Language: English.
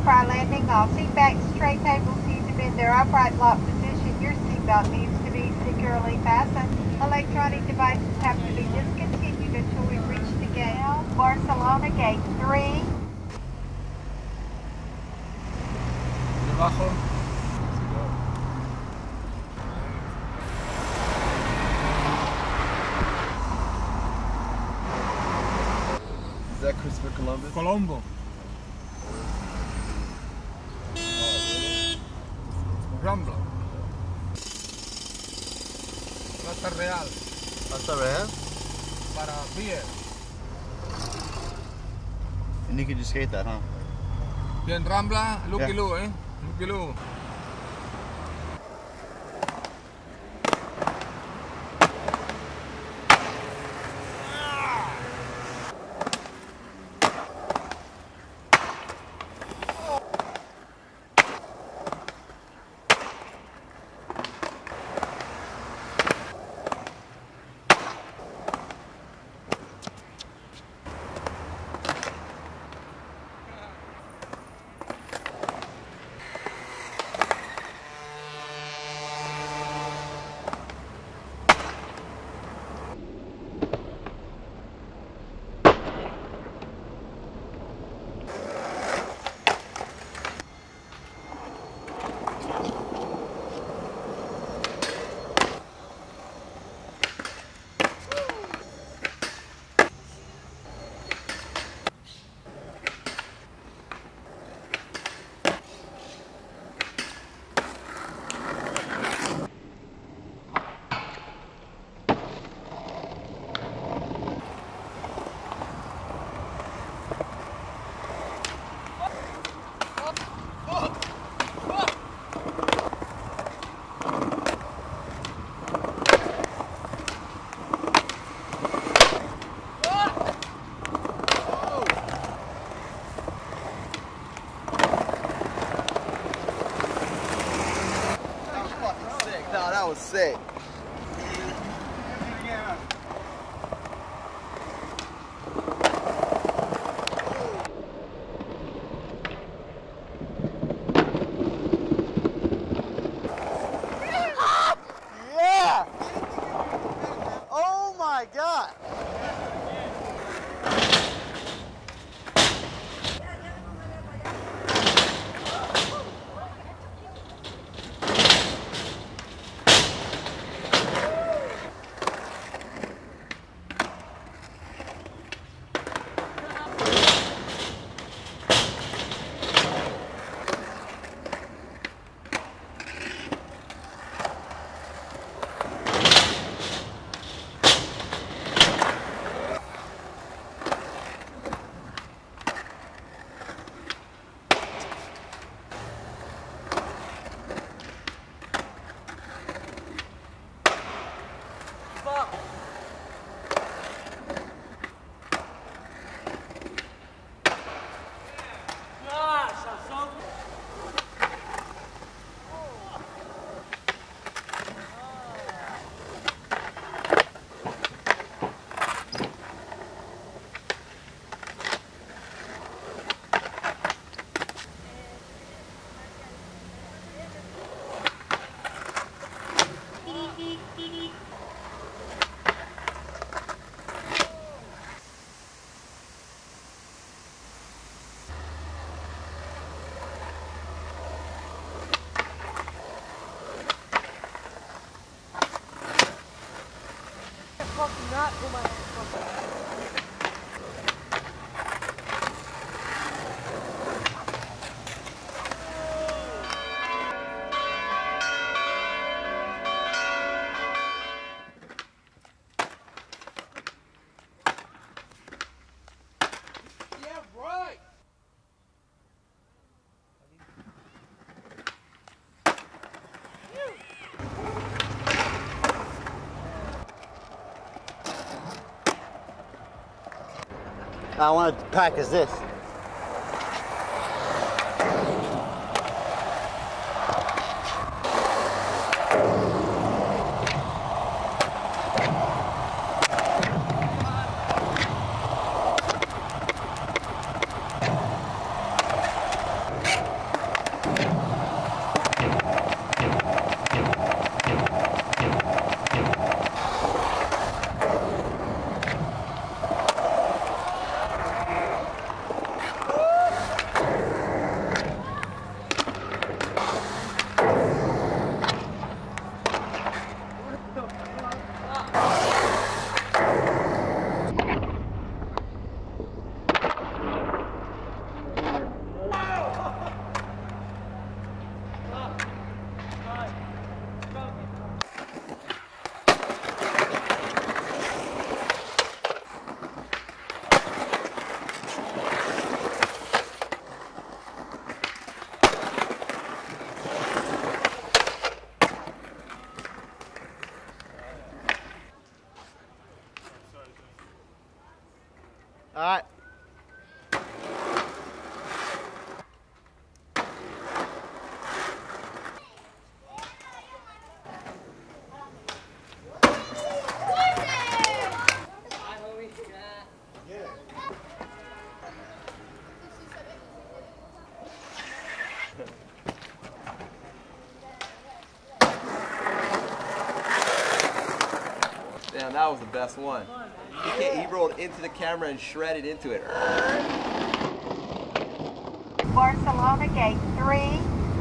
verify landing. All seat backs, tray tables need to be in their upright lock position. Your seatbelt needs to be securely fastened. Electronic devices have to be discontinued until we reach the gate. Barcelona Gate 3. Debajo. Is that Christopher Columbus? Colombo. Rambla. Plaza Real. Plaza Real? Para beer. And you can just skate that, huh? Then Rambla, looky-loo, eh? Looky-loo. Was sick. Yeah! Oh my God! Not for my I want to practice this. All right. Damn, that was the best one. He rolled into the camera and shredded into it. Barcelona gate 3.